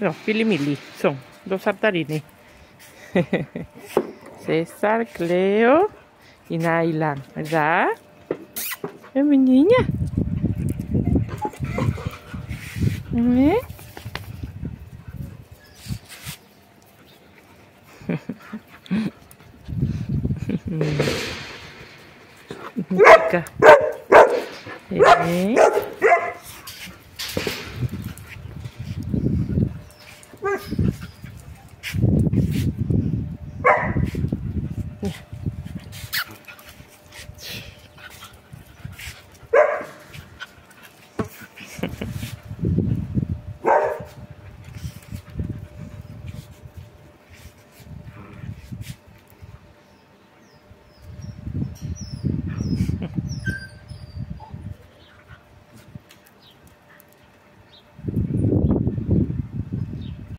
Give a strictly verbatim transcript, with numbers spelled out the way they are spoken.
No, pilimili, son dos saltarines. César, Cleo y Nailah, ¿verdad? Es mi niña. ¿Eh?